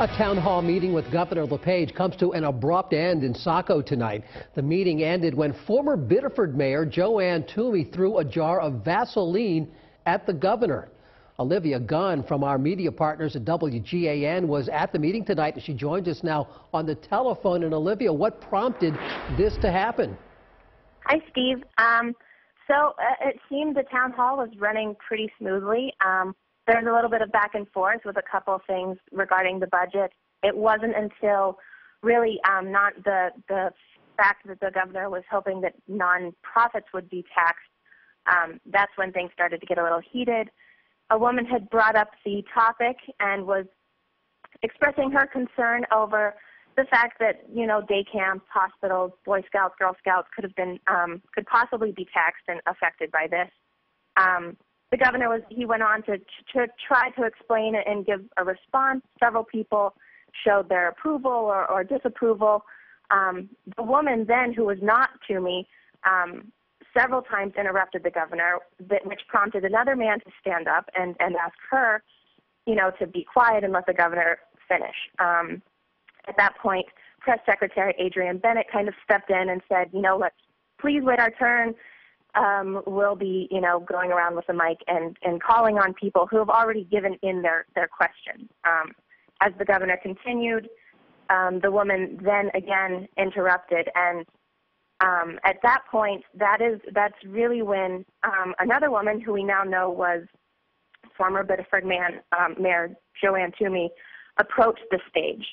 A town hall meeting with Governor LePage comes to an abrupt end in Saco tonight. The meeting ended when former Biddeford Mayor Joanne Twomey threw a jar of Vaseline at the governor. Olivia Gunn from our media partners at WGAN was at the meeting tonight, and she joins us now on the telephone. And Olivia, what prompted this to happen? Hi, Steve. It seemed the town hall was running pretty smoothly. There's a little bit of back and forth with a couple of things regarding the budget. It wasn't until really the fact that the governor was hoping that nonprofits would be taxed, that's when things started to get a little heated. A woman had brought up the topic and was expressing her concern over the fact that, you know, day camps, hospitals, Boy Scouts, Girl Scouts could possibly be taxed and affected by this. The governor went on to try to explain it and give a response. Several people showed their approval or disapproval. The woman then, who was not Twomey, several times interrupted the governor, which prompted another man to stand up and ask her, you know, to be quiet and let the governor finish. At that point, Press Secretary Adrienne Bennett kind of stepped in and said, you know, let's please wait our turn. We'll be, you know, going around with a mic and calling on people who have already given in their questions. As the governor continued, the woman then again interrupted, and at that point, that's really when another woman, who we now know was former Biddeford Mayor Joanne Twomey, approached the stage.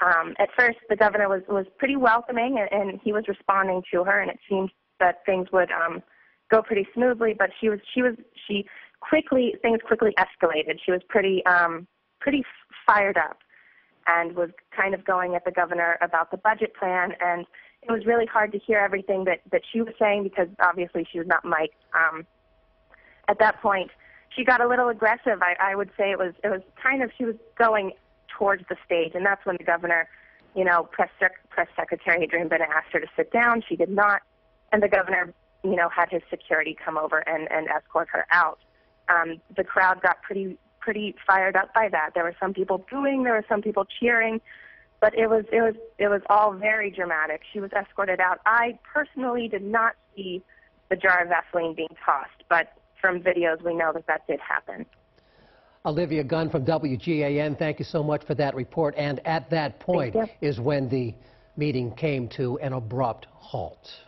At first, the governor was pretty welcoming, and he was responding to her, and it seemed that things would go pretty smoothly, but things quickly escalated. She was pretty fired up and was kind of going at the governor about the budget plan, and it was really hard to hear everything that she was saying because obviously she was not mic'd. At that point, she got a little aggressive. I would say it was kind of, she was going towards the stage, and that's when the governor, you know, Press Secretary Adrienne Bennett asked her to sit down. She did not. And the governor, you know, had his security come over and escort her out. The crowd got pretty fired up by that. There were some people booing, there were some people cheering, but it was all very dramatic. She was escorted out. I personally did not see the jar of Vaseline being tossed, but from videos we know that did happen. Olivia Gunn from WGAN, thank you so much for that report. And at that point is when the meeting came to an abrupt halt.